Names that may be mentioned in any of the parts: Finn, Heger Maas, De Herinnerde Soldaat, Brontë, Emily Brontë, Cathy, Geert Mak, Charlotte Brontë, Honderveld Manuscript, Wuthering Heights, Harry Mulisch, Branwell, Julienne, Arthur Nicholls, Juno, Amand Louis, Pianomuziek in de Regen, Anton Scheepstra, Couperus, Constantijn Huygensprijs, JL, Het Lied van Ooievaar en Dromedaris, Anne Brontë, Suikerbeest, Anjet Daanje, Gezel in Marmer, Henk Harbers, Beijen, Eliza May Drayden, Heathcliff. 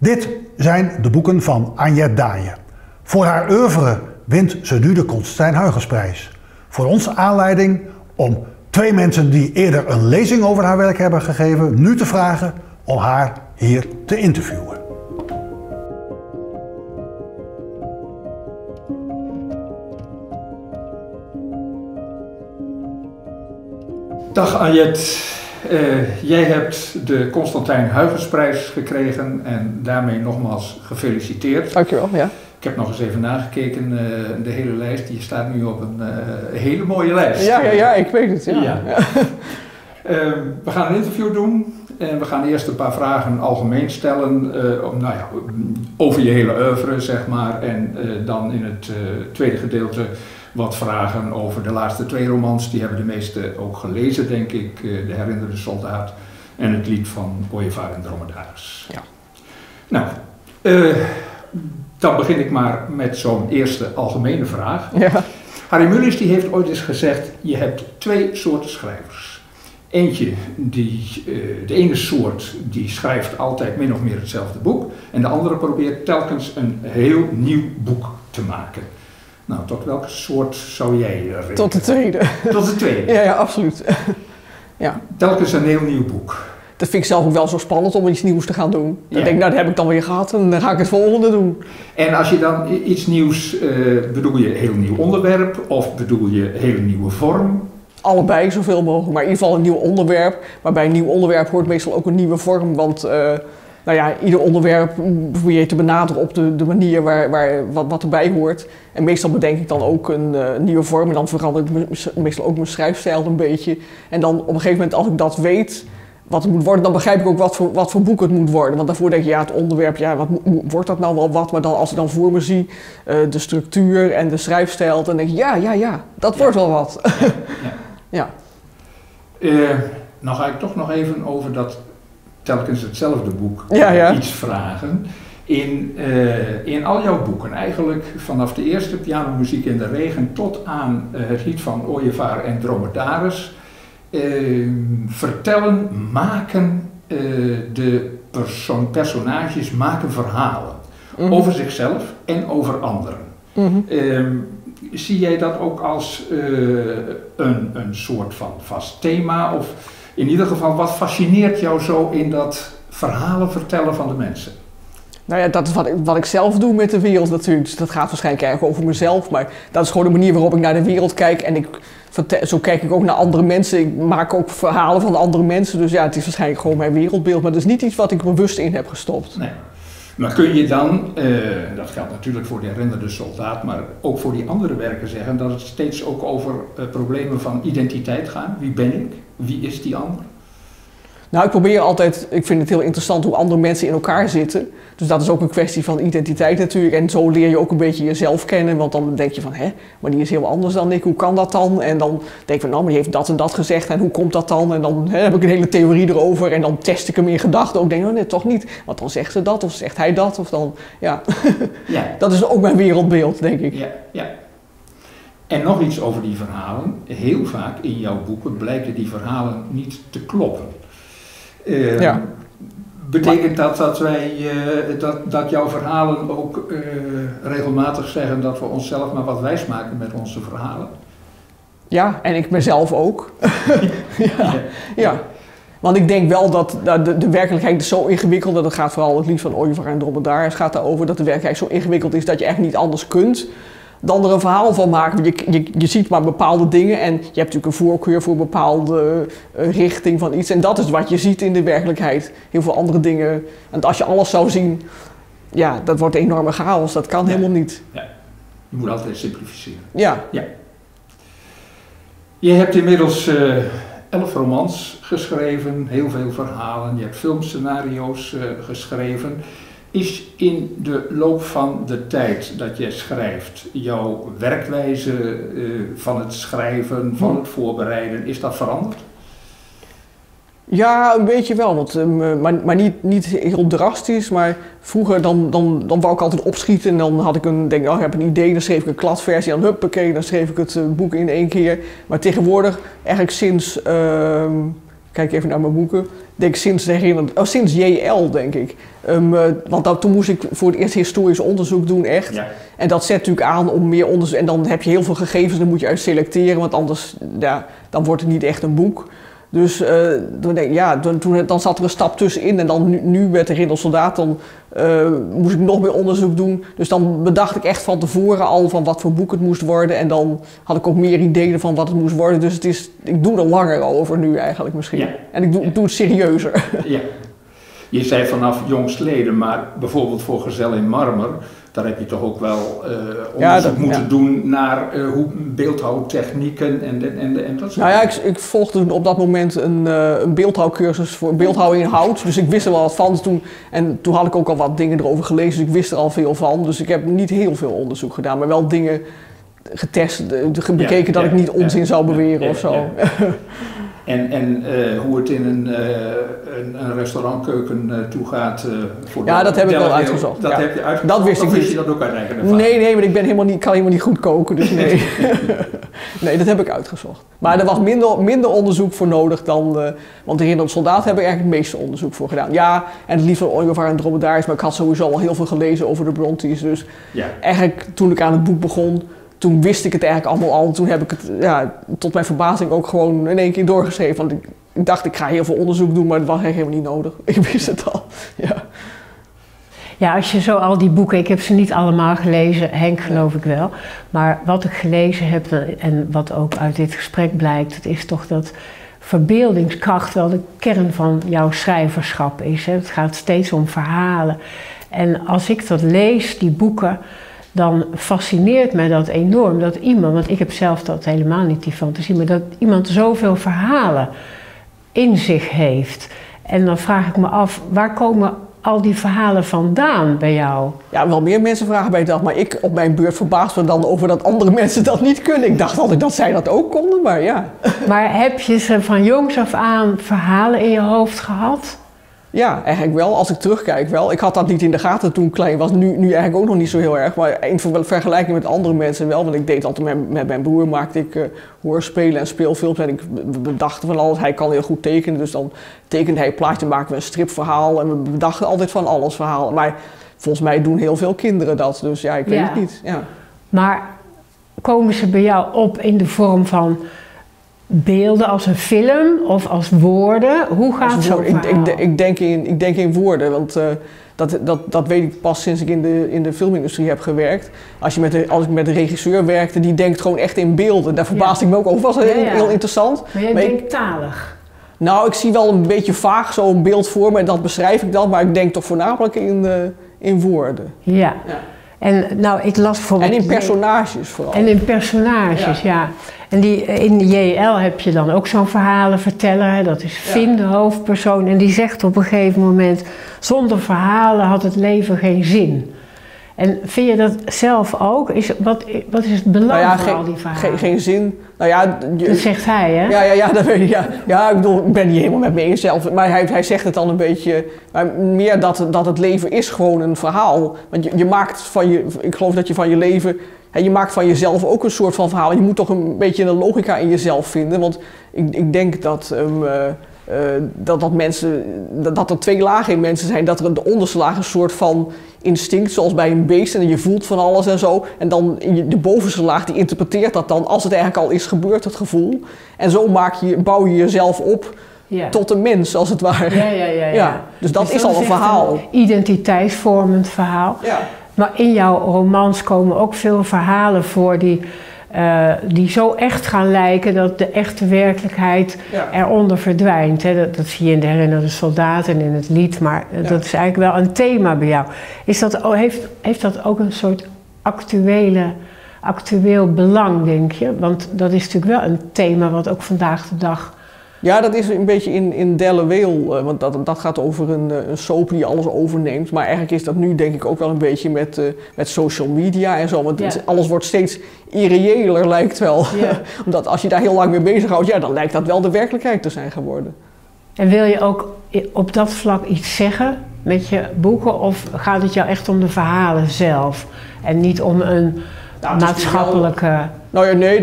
Dit zijn de boeken van Anjet Daanje. Voor haar oeuvre wint ze nu de Constantijn Huygensprijs. Voor ons aanleiding om twee mensen die eerder een lezing over haar werk hebben gegeven, nu te vragen om haar hier te interviewen. Dag Anjet, jij hebt de Constantijn Huygensprijs gekregen en daarmee nogmaals gefeliciteerd. Dankjewel, ja. Ik heb nog eens even nagekeken, de hele lijst, je staat nu op een hele mooie lijst. Ja, ik weet het, ja. We gaan een interview doen en we gaan eerst een paar vragen algemeen stellen over je hele oeuvre, zeg maar, en dan in het tweede gedeelte wat vragen over de laatste twee romans. Die hebben de meesten ook gelezen, denk ik. De Herinnerde Soldaat en Het Lied van Ooievaar en Dromedaris. Ja. Nou, dan begin ik maar met zo'n eerste algemene vraag. Ja. Harry Mulisch die heeft ooit eens gezegd, je hebt twee soorten schrijvers. Eentje, de ene soort, die schrijft altijd min of meer hetzelfde boek. En de andere probeert telkens een heel nieuw boek te maken. Nou, tot welke soort zou jij rekenen? Tot de tweede. Tot de tweede? Ja, absoluut. Ja. Telkens een heel nieuw boek. Dat vind ik zelf ook wel zo spannend om iets nieuws te gaan doen. Dan denk ik, nou, dat heb ik dan weer gehad en dan ga ik het volgende doen. En als je dan iets nieuws, bedoel je een heel nieuw onderwerp of bedoel je een hele nieuwe vorm? Allebei zoveel mogelijk, maar in ieder geval een nieuw onderwerp. Maar bij een nieuw onderwerp hoort meestal ook een nieuwe vorm, want... Nou ja, ieder onderwerp probeer je te benaderen op de manier wat erbij hoort. En meestal bedenk ik dan ook een nieuwe vorm en dan verander ik meestal ook mijn schrijfstijl een beetje. En dan op een gegeven moment, als ik dat weet wat het moet worden, dan begrijp ik ook wat voor boek het moet worden. Want daarvoor denk je, ja, het onderwerp, ja, wat wordt dat nou wel wat? Maar dan, als ik dan voor me zie de structuur en de schrijfstijl, dan denk je, ja, dat wordt wel wat. Ja. Nou ga ik toch nog even over dat... telkens hetzelfde boek iets vragen. In al jouw boeken, eigenlijk vanaf de eerste Pianomuziek in de Regen tot aan Het Lied van Ooievaar en Dromedaris, maken verhalen over zichzelf en over anderen. Zie jij dat ook als een soort van vast thema? Of in ieder geval, wat fascineert jou zo in dat verhalen vertellen van de mensen? Nou ja, dat is wat ik zelf doe met de wereld natuurlijk. Dat gaat waarschijnlijk eigenlijk over mezelf. Maar dat is gewoon de manier waarop ik naar de wereld kijk. En zo kijk ik ook naar andere mensen. Ik maak ook verhalen van andere mensen. Dus ja, het is waarschijnlijk gewoon mijn wereldbeeld. Maar dat is niet iets wat ik bewust in heb gestopt. Nee. Maar kun je dan, dat geldt natuurlijk voor De Herinnerde Soldaat, maar ook voor die andere werken zeggen, dat het steeds ook over problemen van identiteit gaat? Wie ben ik? Wie is die ander? Nou, ik vind het heel interessant hoe andere mensen in elkaar zitten. Dus dat is ook een kwestie van identiteit natuurlijk. En zo leer je ook een beetje jezelf kennen. Want dan denk je van, maar die is heel anders dan ik. Hoe kan dat dan? En dan denk je van, nou, maar die heeft dat en dat gezegd. En hoe komt dat dan? En dan heb ik een hele theorie erover. En dan test ik hem in gedachten. Ook denk ik, nee, toch niet. Want dan zegt ze dat of zegt hij dat. Of dan, dat is ook mijn wereldbeeld, denk ik. Ja. En nog iets over die verhalen. Heel vaak in jouw boeken blijken die verhalen niet te kloppen. Betekent dat jouw verhalen ook regelmatig zeggen dat we onszelf maar wat wijs maken met onze verhalen? Ja, en ik mezelf ook. Ja. Want ik denk wel dat de werkelijkheid is zo ingewikkeld, dat het gaat vooral Het Lied van Ooievaar en Dromedaris gaat daarover, dat de werkelijkheid zo ingewikkeld is dat je echt niet anders kunt dan er een verhaal van maken. Je ziet maar bepaalde dingen en je hebt natuurlijk een voorkeur voor een bepaalde richting van iets. En dat is wat je ziet in de werkelijkheid. Heel veel andere dingen. En als je alles zou zien, ja, dat wordt een enorme chaos. Dat kan helemaal niet. Ja. Je moet altijd simplificeren. Ja. Je hebt inmiddels 11 romans geschreven, heel veel verhalen. Je hebt filmscenario's geschreven. Is in de loop van de tijd dat jij schrijft, jouw werkwijze van het schrijven, van het voorbereiden, is dat veranderd? Ja, een beetje wel, maar niet heel drastisch. Maar vroeger dan wou ik altijd opschieten en dan had ik ik heb een idee, dan schreef ik een kladversie en dan schreef ik het boek in één keer. Maar tegenwoordig, eigenlijk sinds... kijk even naar mijn boeken, denk sinds De Herinnerde, oh, sinds JL denk ik. Want toen moest ik voor het eerst historisch onderzoek doen echt. Ja. En dat zet natuurlijk aan om meer onderzoek, en dan heb je heel veel gegevens, dan moet je uit selecteren, want anders ja, dan wordt het niet echt een boek. Dus dan zat er een stap tussenin en dan nu met De Herinnerde Soldaat, dan moest ik nog meer onderzoek doen. Dus dan bedacht ik echt van tevoren al van wat voor boek het moest worden en dan had ik ook meer ideeën van wat het moest worden. Dus ik doe er langer over nu eigenlijk misschien. Ja. En ik doe het serieuzer. Ja. Je zei vanaf jongsleden, maar bijvoorbeeld voor Gezel in Marmer, daar heb je toch ook wel onderzoek moeten doen naar hoe beeldhouwtechnieken en dat soort dingen. Ik volgde op dat moment een beeldhouwcursus voor beeldhouwing in hout. Dus ik wist er wel wat van toen. En toen had ik ook al wat dingen erover gelezen, dus ik wist er al veel van. Dus ik heb niet heel veel onderzoek gedaan, maar wel dingen getest, bekeken dat ik niet onzin zou beweren of zo. Ja. En hoe het in een restaurantkeuken toegaat voor de... Ja, dat heb ik wel uitgezocht. Dat heb je uitgezocht? Dat wist ik niet. Wist je dat ook uit eigen ervaring? Nee, want ik ben helemaal niet, kan helemaal niet goed koken, dus nee. Nee, dat heb ik uitgezocht. Maar er was minder onderzoek voor nodig dan... want De Herinnerde Soldaat heb ik eigenlijk het meeste onderzoek voor gedaan. Ja, en Het Lied van Ooievaar en Dromedaris, maar ik had sowieso al heel veel gelezen over de Brontës. Dus eigenlijk toen ik aan het boek begon... Toen wist ik het eigenlijk allemaal al. Toen heb ik het tot mijn verbazing ook gewoon in één keer doorgeschreven. Want ik dacht, ik ga heel veel onderzoek doen, maar dat was helemaal niet nodig. Ik wist het al. Ja. Ja, als je zo al die boeken, ik heb ze niet allemaal gelezen, Henk geloof ik wel. Maar wat ik gelezen heb en wat ook uit dit gesprek blijkt, dat is toch dat verbeeldingskracht wel de kern van jouw schrijverschap is. Hè? Het gaat steeds om verhalen. En als ik dat lees, die boeken... Dan fascineert mij dat enorm, dat iemand, want ik heb zelf dat helemaal niet, die fantasie, maar dat iemand zoveel verhalen in zich heeft. En dan vraag ik me af, waar komen al die verhalen vandaan bij jou? Ja, wel meer mensen vragen bij dat, maar ik op mijn beurt verbaas me dan over dat andere mensen dat niet kunnen. Ik dacht altijd dat zij dat ook konden, maar ja. Maar heb je ze van jongs af aan verhalen in je hoofd gehad? Ja, eigenlijk wel. Als ik terugkijk wel. Ik had dat niet in de gaten toen ik klein was. Nu eigenlijk ook nog niet zo heel erg. Maar in vergelijking met andere mensen wel. Want ik deed altijd met mijn broer, maakte ik hoorspelen en speelfilms. En ik bedacht van alles. Hij kan heel goed tekenen. Dus dan tekende hij een plaatje, maakten we een stripverhaal. En we bedachten altijd van alles verhalen. Maar volgens mij doen heel veel kinderen dat. Dus ja, ik weet het niet. Ja. Maar komen ze bij jou op in de vorm van... beelden als een film of als woorden? Hoe gaat zo'n verhaal? Ik denk in woorden, want dat weet ik pas sinds ik in de filmindustrie heb gewerkt. Als ik met een regisseur werkte, die denkt gewoon echt in beelden. Daar verbaasde ik me ook over. Dat was heel interessant. Maar jij denkt talig? Nou, ik zie wel een beetje vaag zo'n beeld voor me en dat beschrijf ik dan. Maar ik denk toch voornamelijk in woorden. Ja. En nou, ik las bijvoorbeeld... En in personages vooral. En in personages, ja. En in de JL heb je dan ook zo'n verhalenverteller, hè? Dat is Finn, de hoofdpersoon. En die zegt op een gegeven moment, zonder verhalen had het leven geen zin. En vind je dat zelf ook? Wat is het belang van al die verhalen? Geen zin. Nou ja, dat zegt hij, hè? Ja, dat weet ik. Ja, ik bedoel, ik ben niet helemaal met me eens zelf. Maar hij zegt het dan een beetje... Maar meer dat het leven is gewoon een verhaal. Want je maakt van je... Ik geloof dat je van je leven... Je maakt van jezelf ook een soort van verhaal. Je moet toch een beetje een logica in jezelf vinden. Want ik denk dat... dat er twee lagen in mensen zijn. Dat er in de onderste laag een soort van instinct, zoals bij een beest. En je voelt van alles en zo. En dan de bovenste laag, die interpreteert dat dan als het eigenlijk al is gebeurd, het gevoel. En zo bouw je jezelf op tot een mens, als het ware. Ja. Dus dat is al een verhaal. Een identiteitsvormend verhaal. Ja. Maar in jouw romans komen ook veel verhalen voor die zo echt gaan lijken dat de echte werkelijkheid eronder verdwijnt. Hè? Dat zie je in De Herinnerde Soldaat en in het lied, maar dat is eigenlijk wel een thema bij jou. Heeft dat ook een soort actueel belang, denk je? Want dat is natuurlijk wel een thema wat ook vandaag de dag... Ja, dat is een beetje in Delaware, want dat gaat over een soap die alles overneemt. Maar eigenlijk is dat nu denk ik ook wel een beetje met social media en zo. Want alles wordt steeds irreëler, lijkt wel. Ja. Omdat als je daar heel lang mee bezighoudt, dan lijkt dat wel de werkelijkheid te zijn geworden. En wil je ook op dat vlak iets zeggen met je boeken? Of gaat het jou echt om de verhalen zelf en niet om een maatschappelijke... Nou ja, nee,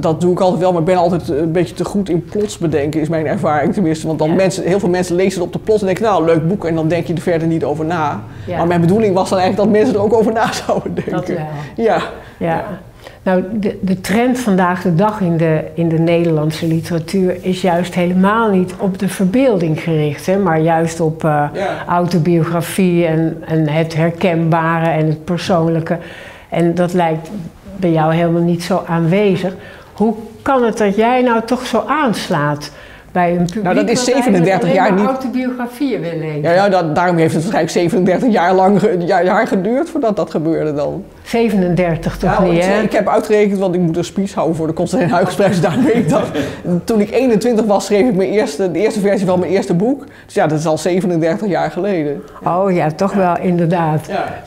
dat doe ik altijd wel, maar ik ben altijd een beetje te goed in plots bedenken, is mijn ervaring tenminste. Want dan heel veel mensen lezen het op de plots en denken, nou, leuk boek, en dan denk je er verder niet over na. Ja. Maar mijn bedoeling was dan eigenlijk dat mensen er ook over na zouden denken. Dat wel. Ja. Ja. Nou, de trend vandaag de dag in de Nederlandse literatuur is juist helemaal niet op de verbeelding gericht, hè, maar juist op autobiografie en het herkenbare en het persoonlijke. En dat lijkt bij jou helemaal niet zo aanwezig. Hoe kan het dat jij nou toch zo aanslaat bij een publiek? Nou, dat is 37 jaar niet. Autobiografieën wil lezen. Ja, daarom heeft het waarschijnlijk 37 jaar lang geduurd voordat dat gebeurde dan. 37 toch nou, niet, hè? Ik heb uitgerekend, want ik moet een speech houden voor de Constantijn Huygensprijs. Daar weet ik dat. Toen ik 21 was, schreef ik de eerste versie van mijn eerste boek. Dus ja, dat is al 37 jaar geleden. Oh ja, toch wel, inderdaad. Ja.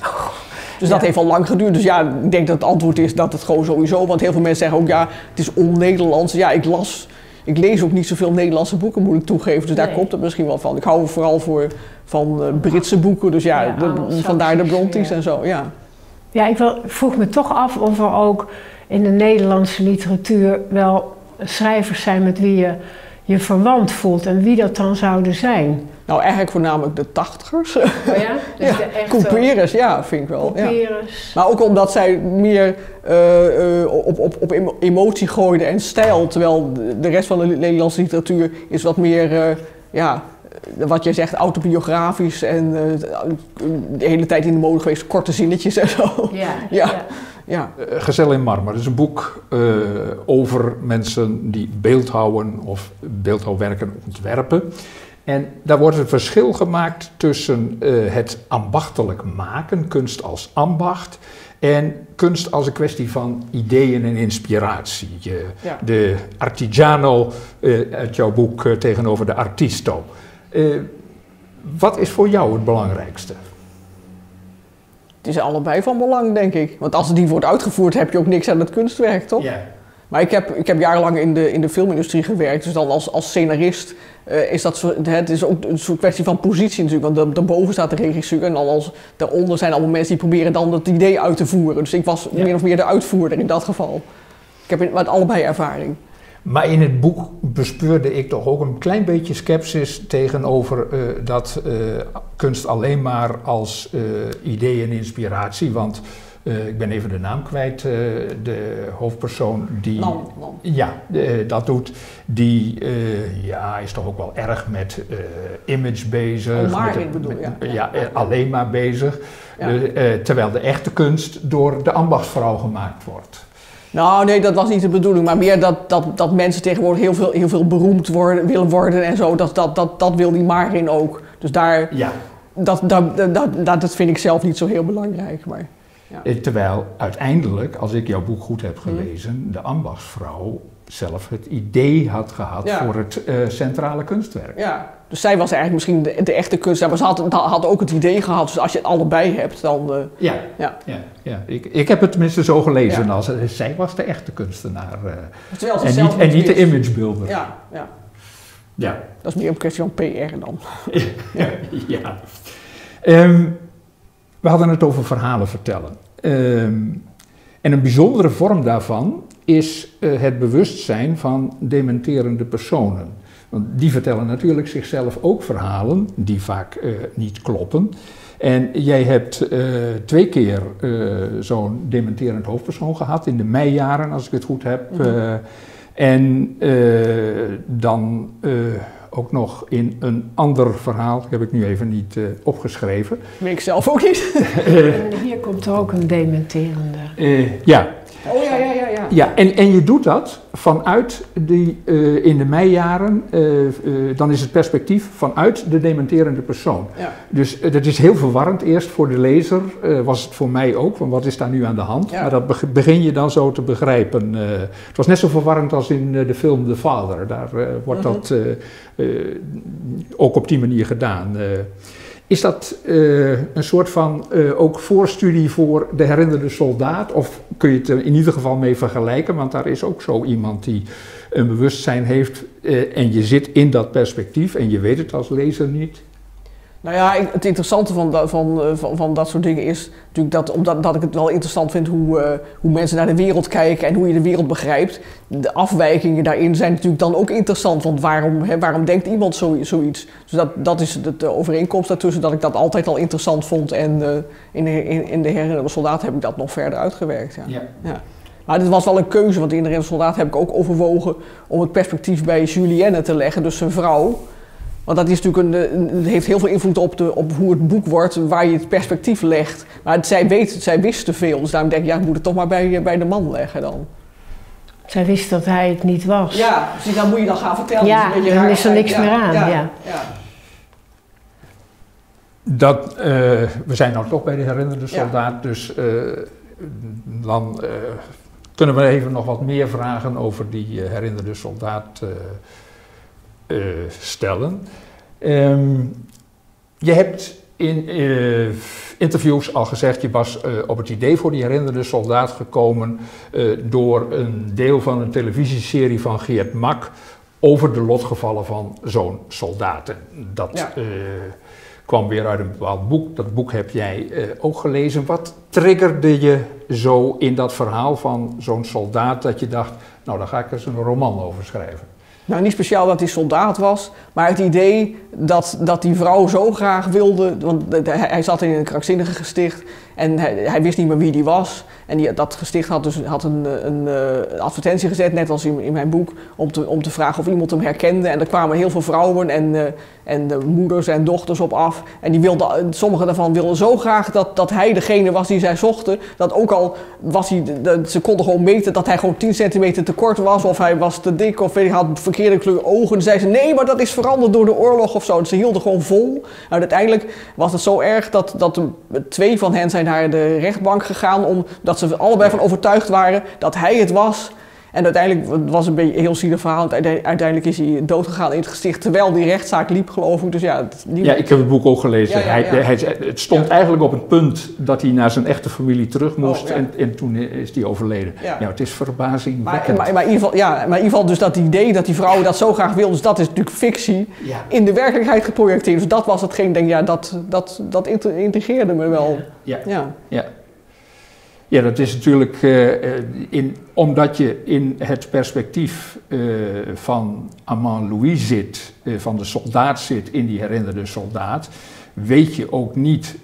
Dus dat heeft al lang geduurd. Dus ja, ik denk dat het antwoord is dat het gewoon sowieso... Want heel veel mensen zeggen ook, ja, het is on-Nederlands. Ja, ik lees ook niet zoveel Nederlandse boeken, moet ik toegeven. Dus daar komt het misschien wel van. Ik hou vooral van Britse boeken. Dus ja, vandaar de Brontës en zo, ja. Ja, ik vroeg me toch af of er ook in de Nederlandse literatuur... wel schrijvers zijn met wie je verwant voelt en wie dat dan zouden zijn. Nou, eigenlijk voornamelijk de tachtigers. Oh ja? Dus ja. De echte... Couperus, ja, vind ik wel. Couperus. Ja. Maar ook omdat zij meer op emotie gooiden en stijl. Terwijl de rest van de Nederlandse literatuur is wat meer, wat jij zegt, autobiografisch. En de hele tijd in de mode geweest, korte zinnetjes en zo. Ja, ja. Ja. Ja. Gezel in Marmer is een boek over mensen die beeldhouden of beeldhouwwerken ontwerpen. En daar wordt een verschil gemaakt tussen het ambachtelijk maken, kunst als ambacht, en kunst als een kwestie van ideeën en inspiratie. De artigiano uit jouw boek tegenover de artisto. Wat is voor jou het belangrijkste? Het is allebei van belang, denk ik. Want als het niet wordt uitgevoerd, heb je ook niks aan het kunstwerk, toch? Ja. Maar ik heb jarenlang in de filmindustrie gewerkt, dus dan als scenarist is dat... Het is ook een soort kwestie van positie natuurlijk, want daarboven staat de regisseur en dan daaronder zijn allemaal mensen die proberen dan het idee uit te voeren. Dus ik was min of meer de uitvoerder in dat geval. Ik heb met allebei ervaring. Maar in het boek bespeurde ik toch ook een klein beetje sceptisch tegenover dat kunst alleen maar als idee en inspiratie, want ik ben even de naam kwijt, de hoofdpersoon die dat doet, die is toch ook wel erg met image bezig. Alleen maar bezig, ja. Terwijl de echte kunst door de ambachtsvrouw gemaakt wordt. Nou, nee, dat was niet de bedoeling, maar meer dat mensen tegenwoordig heel veel beroemd willen worden en zo. Dat wil die Marin ook. Dus daar, dat vind ik zelf niet zo heel belangrijk. Maar, ja. Terwijl uiteindelijk, als ik jouw boek goed heb gelezen, de ambachtsvrouw zelf het idee had gehad voor het centrale kunstwerk. Ja, dus zij was eigenlijk misschien de echte kunstenaar, maar ze had ook het idee gehad. Dus als je het allebei hebt, dan... Ik heb het tenminste zo gelezen als zij was de echte kunstenaar. Terwijl ze niet de imagebuilder. Ja, ja. Ja. Dat is meer een kwestie van PR dan. We hadden het over verhalen vertellen. En een bijzondere vorm daarvan is het bewustzijn van dementerende personen. Want die vertellen natuurlijk zichzelf ook verhalen die vaak niet kloppen. En jij hebt 2 keer zo'n dementerend hoofdpersoon gehad, in de meijaren als ik het goed heb. En dan ook nog in een ander verhaal, dat heb ik nu even niet opgeschreven. Dat weet ik zelf ook niet. Hier komt ook een dementerende. Oh ja. Ja, en je doet dat vanuit die, in de meijaren, dan is het perspectief vanuit de dementerende persoon. Ja. Dus dat is heel verwarrend eerst voor de lezer, was het voor mij ook, van wat is daar nu aan de hand? Ja. Maar dat begin je dan zo te begrijpen. Het was net zo verwarrend als in de film The Father, daar wordt dat ook op die manier gedaan. Is dat een soort van ook voorstudie voor De Herinnerde Soldaat? Of kun je het er in ieder geval mee vergelijken? Want daar is ook zo iemand die een bewustzijn heeft en je zit in dat perspectief en je weet het als lezer niet. Nou ja, het interessante van dat soort dingen is natuurlijk dat, omdat ik het wel interessant vind hoe mensen naar de wereld kijken en hoe je de wereld begrijpt. De afwijkingen daarin zijn natuurlijk dan ook interessant, want waarom denkt iemand zoiets? Dus dat is de overeenkomst daartussen, dat ik dat altijd al interessant vond en in De Herinnerde Soldaat heb ik dat nog verder uitgewerkt. Ja. Ja. Ja. Maar dit was wel een keuze, want in De Herinnerde Soldaat heb ik ook overwogen om het perspectief bij Julienne te leggen, dus zijn vrouw. Want dat is natuurlijk het heeft heel veel invloed op hoe het boek wordt, waar je het perspectief legt. Maar zij wist te veel, dus daarom denk ik, ja, ik moet het toch maar bij de man leggen dan. Zij wist dat hij het niet was. Ja, dus dat moet je dan gaan vertellen. Ja, dus dan is er niks meer aan. Ja, ja. Ja. We zijn nou toch bij De Herinnerde Soldaat, dus dan kunnen we even nog wat meer vragen over die Herinnerde Soldaat stellen. Je hebt in interviews al gezegd, je was op het idee voor Die Herinnerde Soldaat gekomen door een deel van een televisieserie van Geert Mak over de lotgevallen van zo'n soldaten. Dat kwam weer uit een bepaald boek. Dat boek heb jij ook gelezen. Wat triggerde je zo in dat verhaal van zo'n soldaat dat je dacht, nou, daar ga ik eens een roman over schrijven? Nou, niet speciaal dat hij soldaat was, maar het idee dat die vrouw zo graag wilde, want hij zat in een krankzinnige gesticht en hij wist niet meer wie die was. En dat gesticht had een advertentie gezet, net als in mijn boek, om te vragen of iemand hem herkende. En er kwamen heel veel vrouwen en moeders en dochters op af. En sommige daarvan wilden zo graag dat hij degene was die zij zochten, dat ook al was hij, ze konden gewoon meten dat hij gewoon 10 centimeter te kort was, of hij was te dik, of hij had verkeerde kleur ogen. En zeiden ze, nee, maar dat is veranderd door de oorlog of zo. Dus ze hielden gewoon vol. En uiteindelijk was het zo erg dat 2 van hen zijn naar de rechtbank gegaan, omdat ze allebei van overtuigd waren dat hij het was. En uiteindelijk, het was een beetje een heel zielig verhaal, uiteindelijk is hij doodgegaan in het gesticht, terwijl die rechtszaak liep, geloof ik. Dus ja, ik heb het boek ook gelezen. Ja, ja, ja. Het stond eigenlijk op het punt dat hij naar zijn echte familie terug moest en toen is hij overleden. Ja, ja, het is verbazingwekkend. Maar in ieder geval, dus dat idee dat die vrouwen dat zo graag wilden, dus dat is natuurlijk fictie, in de werkelijkheid geprojecteerd. Dus dat was hetgeen, denk ik, dat intrigeerde me wel. Ja, ja. Ja, dat is natuurlijk, omdat je in het perspectief van Amand Louis zit, van de soldaat zit in Die Herinnerde Soldaat, weet je ook niet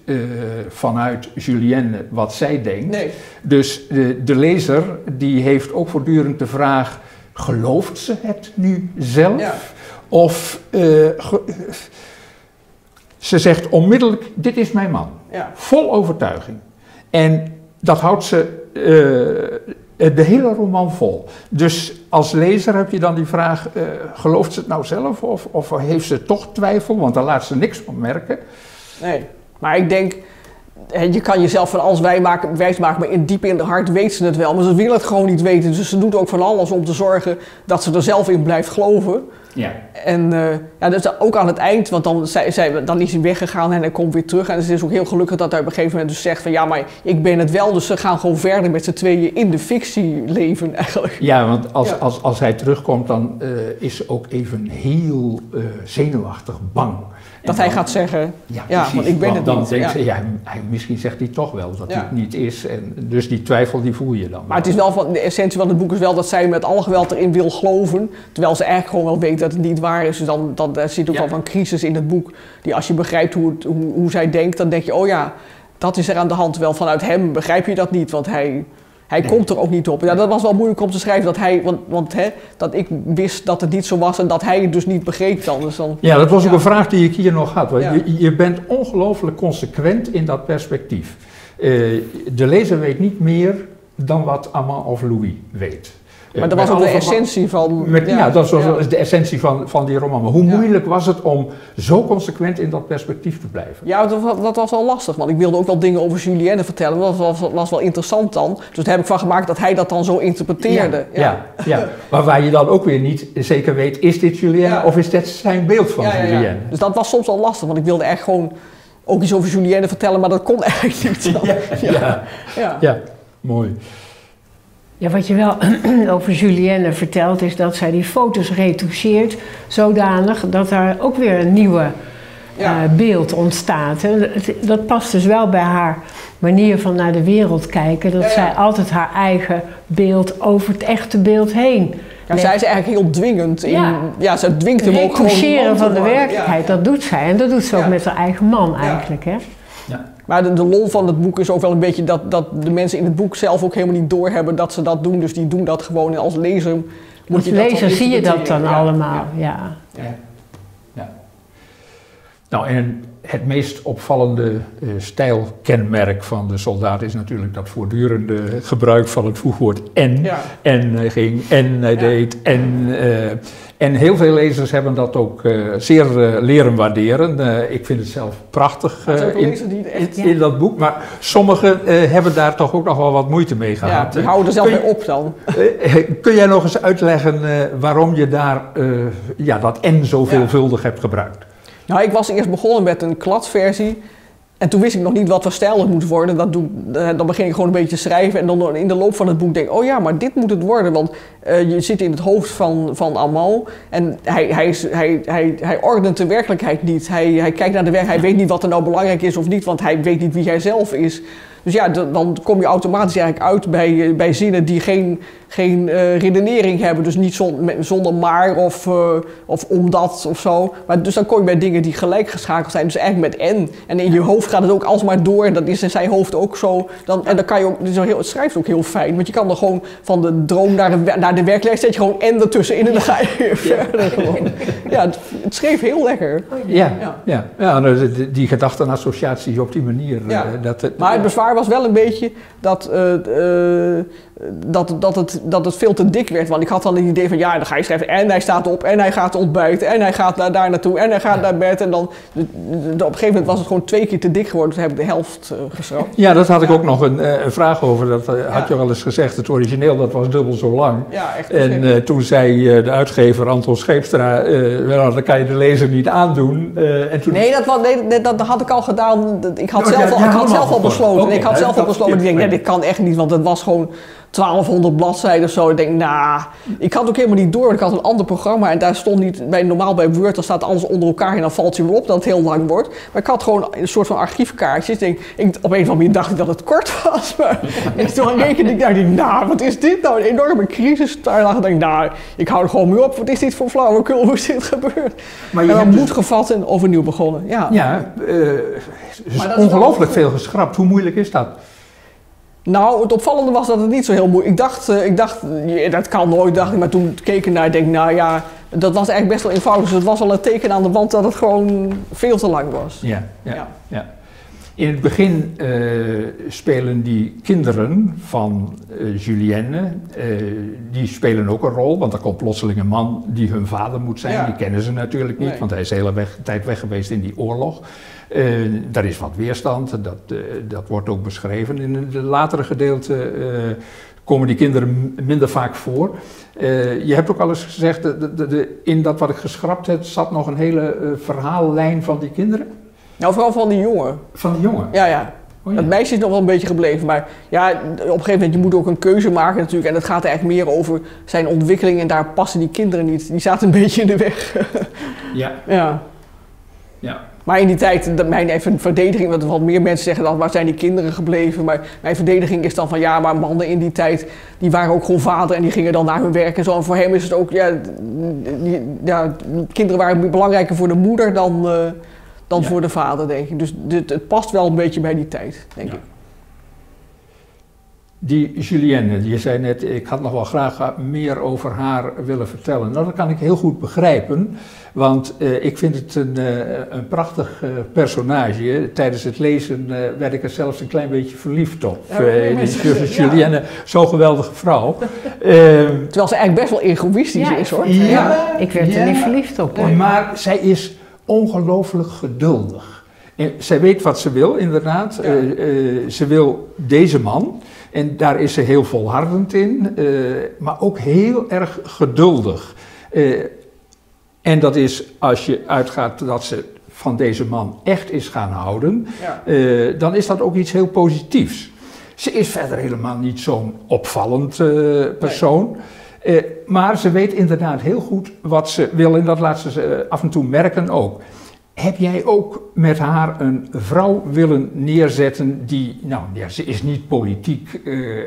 vanuit Julienne wat zij denkt. Nee. Dus de lezer die heeft ook voortdurend de vraag, gelooft ze het nu zelf? Ja. Of ze zegt onmiddellijk, dit is mijn man. Ja. Vol overtuiging. En dat houdt ze de hele roman vol. Dus als lezer heb je dan die vraag, gelooft ze het nou zelf of heeft ze toch twijfel? Want daar laat ze niks van merken. Nee, maar ik denk, je kan jezelf van alles wijsmaken, maar diep in de hart weet ze het wel. Maar ze wil het gewoon niet weten, dus ze doet ook van alles om te zorgen dat ze er zelf in blijft geloven. Ja. En dus ook aan het eind, want dan is hij weggegaan en hij komt weer terug. En ze is ook heel gelukkig dat hij op een gegeven moment dus zegt van ja, maar ik ben het wel. Dus ze gaan gewoon verder met z'n tweeën in de fictie leven eigenlijk. Ja, want als hij terugkomt, dan is ze ook even heel zenuwachtig bang. Dat hij gaat zeggen, ja want ik ben het dan niet. Dan denkt ze, ja, misschien zegt hij toch wel dat hij het niet is. En dus die twijfel, die voel je dan. Maar het is wel de essentie van het boek is wel dat zij met alle geweld erin wil geloven. Terwijl ze eigenlijk gewoon wel weet dat het niet waar is. Dus dan er zit ook al een crisis in het boek. Die als je begrijpt hoe zij denkt, dan denk je, oh ja, dat is er aan de hand. Terwijl vanuit hem begrijp je dat niet, want hij komt er ook niet op. Ja, dat was wel moeilijk om te schrijven, dat hij, dat ik wist dat het niet zo was en dat hij het dus niet begreep dan. Dus dan ja, dat was ook een vraag die ik hier nog had. Ja. Je bent ongelooflijk consequent in dat perspectief. De lezer weet niet meer dan wat Amand of Louis weet. Maar dat was ook de essentie van... dat was de essentie van die roman. Maar hoe moeilijk was het om zo consequent in dat perspectief te blijven? Ja, dat was wel lastig, want ik wilde ook wel dingen over Julienne vertellen. Dat was wel interessant dan. Dus daar heb ik van gemaakt dat hij dat dan zo interpreteerde. Ja, ja. Maar waar je dan ook weer niet zeker weet, is dit Julienne of is dit zijn beeld van Julienne? Ja. Dus dat was soms wel lastig, want ik wilde echt gewoon ook iets over Julienne vertellen, maar dat kon eigenlijk niet. Mooi. Ja, wat je wel over Julienne vertelt is dat zij die foto's retoucheert zodanig dat daar ook weer een nieuwe beeld ontstaat. Dat past dus wel bij haar manier van naar de wereld kijken. Dat zij altijd haar eigen beeld over het echte beeld heen. Ja, zij is eigenlijk heel dwingend. Ze dwingt hem ook gewoon. Het recoucheren van de werkelijkheid, dat doet zij. En dat doet ze ook met haar eigen man eigenlijk. Hè? Ja. Maar de lol van het boek is ook wel een beetje dat de mensen in het boek zelf ook helemaal niet doorhebben dat ze dat doen. Dus die doen dat gewoon. En als lezer moet je dat dan... Als lezer zie je dat dan allemaal, ja. Nou, en het meest opvallende stijlkenmerk van de soldaat is natuurlijk dat voortdurende gebruik van het voegwoord en. Ja. En hij ging, en hij deed, en heel veel lezers hebben dat ook zeer leren waarderen. Ik vind het zelf prachtig in dat boek. Maar sommigen hebben daar toch ook nog wel wat moeite mee gehad. Ja, die houden er zelf mee op dan. Kun jij nog eens uitleggen waarom je daar dat en zo veelvuldig hebt gebruikt? Nou, ik was eerst begonnen met een kladversie. En toen wist ik nog niet wat voor stijl het moet worden. Dan begin ik gewoon een beetje te schrijven. En dan in de loop van het boek denk ik, oh ja, maar dit moet het worden. Want je zit in het hoofd van Amal. En hij ordent de werkelijkheid niet. Hij kijkt naar de werkelijkheid. Hij weet niet wat er nou belangrijk is of niet. Want hij weet niet wie hij zelf is. Dus ja, dan kom je automatisch eigenlijk uit bij zinnen die geen redenering hebben. Dus niet zonder maar of omdat of zo. Maar dus dan kom je bij dingen die gelijk geschakeld zijn. Dus eigenlijk met en. En in je hoofd gaat het ook alsmaar door. En dat is in zijn hoofd ook zo. En dan kan je ook, het schrijft ook heel fijn. Want je kan er gewoon van de droom naar de werkelijkheid zet je gewoon en ertussenin. En dan ga je verder gewoon. Ja, het schreef heel lekker. Die gedachtenassociatie op die manier. Ja. Maar het bezwaar was wel een beetje dat... Dat het veel te dik werd. Want ik had dan het idee van, dan ga je schrijven en hij staat op en hij gaat ontbijten en hij gaat daar naartoe en hij gaat naar bed. En dan, op een gegeven moment was het gewoon 2 keer te dik geworden. Toen heb ik de helft geschrapt. Ja, dat had ik ook nog een vraag over. Dat had je wel eens gezegd. Het origineel, dat was dubbel zo lang. Ja, echt. En toen zei de uitgever Anton Scheepstra, dat kan je de lezer niet aandoen. En toen... Nee, dat had ik al gedaan. Ik had zelf al besloten. Okay. Ik had zelf al besloten. Ik denk, dit kan echt niet, want het was gewoon... 1200 bladzijden of zo. Ik denk, ik had het ook helemaal niet door. Ik had een ander programma en daar stond niet... Normaal bij Word, dan staat alles onder elkaar en dan valt je erop dat het heel lang wordt. Maar ik had gewoon een soort van archiefkaartjes. Op een of andere manier dacht ik dat het kort was. Maar, en toen rekende ik, wat is dit nou? Een enorme crisis. Daar dacht ik, ik hou er gewoon mee op. Wat is dit voor flauwekul? Hoe is dit gebeurd? Maar je hebt moed gevat en overnieuw begonnen. Er is ongelooflijk veel geschrapt. Hoe moeilijk is dat? Nou, het opvallende was dat het niet zo heel moeilijk... Ik dacht dat kan nooit, dacht ik. Maar toen keek ik naar en denk dat was eigenlijk best wel eenvoudig. Dus het was al een teken aan de wand dat het gewoon veel te lang was. Ja. In het begin spelen die kinderen van Julienne, die spelen ook een rol. Want er komt plotseling een man die hun vader moet zijn. Ja. Die kennen ze natuurlijk niet, want hij is de hele tijd weg geweest in die oorlog. Daar is wat weerstand, dat wordt ook beschreven. In het latere gedeelte komen die kinderen minder vaak voor. Je hebt ook al eens gezegd, in dat wat ik geschrapt heb, zat nog een hele verhaallijn van die kinderen. Nou, vooral van die jongen. Van die jongen? Ja. Oh, ja. Het meisje is nog wel een beetje gebleven, maar op een gegeven moment, je moet ook een keuze maken natuurlijk. En het gaat eigenlijk meer over zijn ontwikkeling en daar passen die kinderen niet. Die zaten een beetje in de weg. Ja. Maar in die tijd, mijn verdediging, want wat meer mensen zeggen dan, waar zijn die kinderen gebleven? Maar mijn verdediging is dan van, maar mannen in die tijd, die waren ook gewoon vader en die gingen dan naar hun werk en zo. En voor hem is het ook, kinderen waren belangrijker voor de moeder dan voor de vader, denk ik. Dus het past wel een beetje bij die tijd, denk ik. Die Julienne, je zei net, ik had nog wel graag meer over haar willen vertellen. Nou, dat kan ik heel goed begrijpen, want ik vind het een prachtig personage. Tijdens het lezen werd ik er zelfs een klein beetje verliefd op. Julienne, zo'n geweldige vrouw. Terwijl ze eigenlijk best wel egoïstisch is, hoor. Ja, ik werd er niet verliefd op, hoor. Maar zij is ongelooflijk geduldig. En zij weet wat ze wil, inderdaad. Ze wil deze man. En daar is ze heel volhardend in, maar ook heel erg geduldig. En dat is, als je uitgaat dat ze van deze man echt is gaan houden, dan is dat ook iets heel positiefs. Ze is verder helemaal niet zo'n opvallend persoon. Maar ze weet inderdaad heel goed wat ze wil en dat laat ze af en toe merken ook. Heb jij ook met haar een vrouw willen neerzetten die, nou ja, ze is niet politiek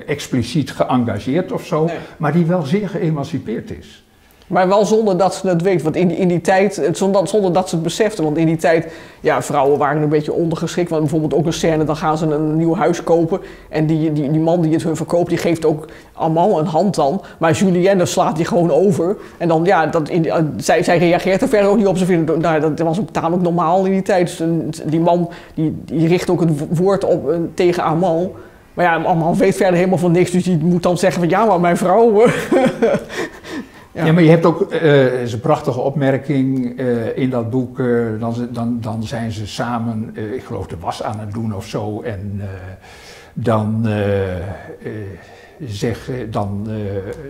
expliciet geëngageerd of zo, nee, maar die wel zeer geëmancipeerd is? Maar wel zonder dat ze het weet, want in die tijd, zonder dat ze het beseften. Want in die tijd, ja, vrouwen waren een beetje ondergeschikt. Want bijvoorbeeld ook een scène, dan gaan ze een nieuw huis kopen. En die man die het hun verkoopt, die geeft ook allemaal een hand dan. Maar Julienne slaat die gewoon over. En dan, ja, zij reageert er verder ook niet op. Ze vinden, nou, dat was tamelijk normaal in die tijd. Dus die man, die richt ook het woord op tegen Amal. Maar ja, Amal weet verder helemaal van niks. Dus die moet dan zeggen van, ja, maar mijn vrouw... Ja. Ja, maar je hebt ook een prachtige opmerking in dat boek, dan zijn ze samen, ik geloof de was aan het doen of zo, en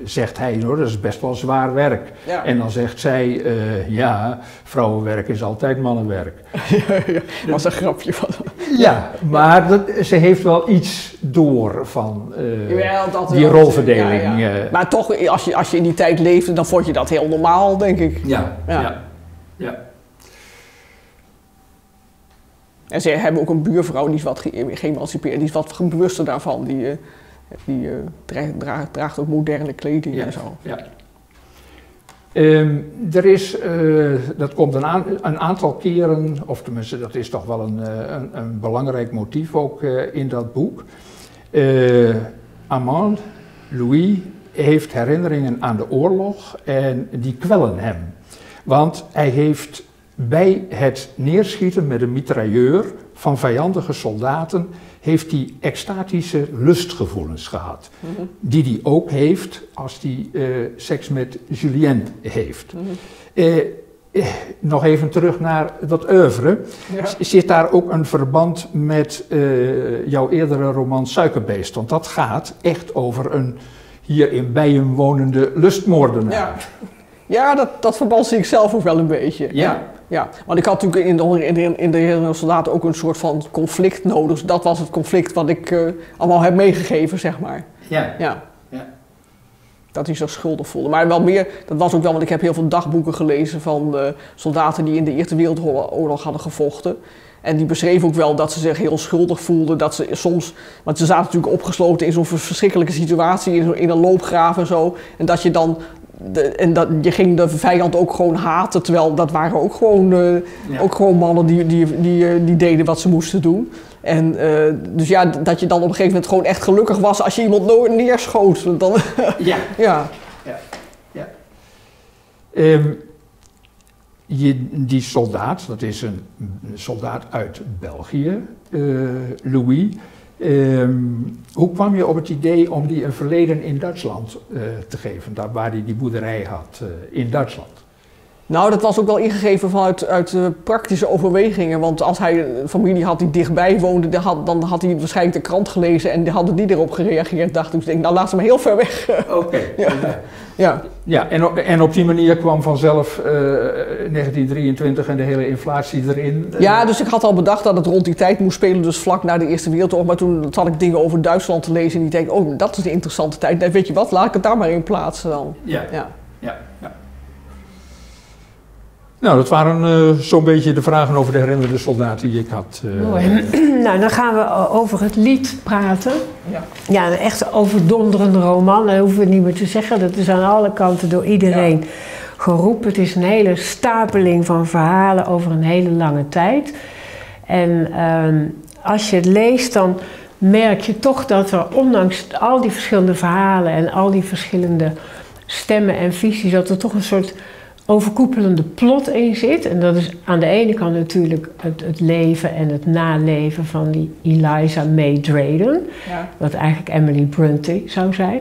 zegt hij, hoor, dat is best wel zwaar werk. Ja. En dan zegt zij, ja, vrouwenwerk is altijd mannenwerk. Ja, dat was een grapje van. Ja, maar ze heeft wel iets door van die rolverdeling. Ja, ja. Maar toch, als je in die tijd leefde, dan vond je dat heel normaal, denk ik. Ja, ja, ja, ja. En ze hebben ook een buurvrouw, die is wat geëmancipeerd, die is wat bewuster daarvan. Die draagt ook moderne kleding, ja, en zo. Ja. Er is, dat komt een aantal keren, of tenminste dat is toch wel een belangrijk motief ook in dat boek. Amal, Louis, heeft herinneringen aan de oorlog en die kwellen hem. Want hij heeft bij het neerschieten met een mitrailleur van vijandige soldaten, heeft hij extatische lustgevoelens gehad. Mm-hmm. Die hij ook heeft als hij seks met Julienne heeft. Mm-hmm. Nog even terug naar dat oeuvre. Ja. Zit daar ook een verband met jouw eerdere roman Suikerbeest? Want dat gaat echt over een hier in Beijen wonende lustmoordenaar. Ja, ja, dat verband zie ik zelf ook wel een beetje. Ja. Ja, want ik had natuurlijk in De Herinnerde Soldaat ook een soort van conflict nodig. Dus dat was het conflict wat ik allemaal heb meegegeven, zeg maar. Ja. Ja. Ja. Dat hij zich schuldig voelde. Maar wel meer, dat was ook wel, want ik heb heel veel dagboeken gelezen van soldaten die in de Eerste Wereldoorlog hadden gevochten. En die beschreven ook wel dat ze zich heel schuldig voelden. Dat ze soms, want ze zaten natuurlijk opgesloten in zo'n verschrikkelijke situatie, in een loopgraaf en zo. En dat je dan... je ging de vijand ook gewoon haten, terwijl dat waren ook gewoon, ja, ook gewoon mannen die deden wat ze moesten doen. En dus ja, dat je dan op een gegeven moment gewoon echt gelukkig was als je iemand neerschoot. Dan, ja. Ja. Ja. Ja. Die soldaat, dat is een soldaat uit België, Louis. Hoe kwam je op het idee om die een verleden in Duitsland te geven, daar waar hij die boerderij had in Duitsland? Nou, dat was ook wel ingegeven vanuit praktische overwegingen, want als hij een familie had die dichtbij woonde, dan had hij waarschijnlijk de krant gelezen en die hadden die erop gereageerd. Dacht ik, nou laat ze maar heel ver weg. Oké. Okay. Ja. Ja. Ja, en op die manier kwam vanzelf 1923 en de hele inflatie erin. Ja, dus ik had al bedacht dat het rond die tijd moest spelen, dus vlak na de Eerste Wereldoorlog. Maar toen zat ik dingen over Duitsland te lezen en die denk, oh, dat is een interessante tijd. Nou, weet je wat, laat ik het daar maar in plaatsen dan. Ja, ja, ja, ja. Nou, dat waren zo'n beetje de vragen over De Herinnerde Soldaat die ik had. Mooi. Nou, dan gaan we over het lied praten. Ja, ja, een echt overdonderende roman, dat hoeven we niet meer te zeggen. Dat is aan alle kanten door iedereen, ja, geroepen. Het is een hele stapeling van verhalen over een hele lange tijd. En als je het leest, dan merk je toch dat er, ondanks al die verschillende verhalen en al die verschillende stemmen en visies, dat er toch een soort overkoepelende plot in zit. En dat is aan de ene kant natuurlijk het leven en het naleven van die Eliza May Drayden, ja, wat eigenlijk Emily Brontë zou zijn.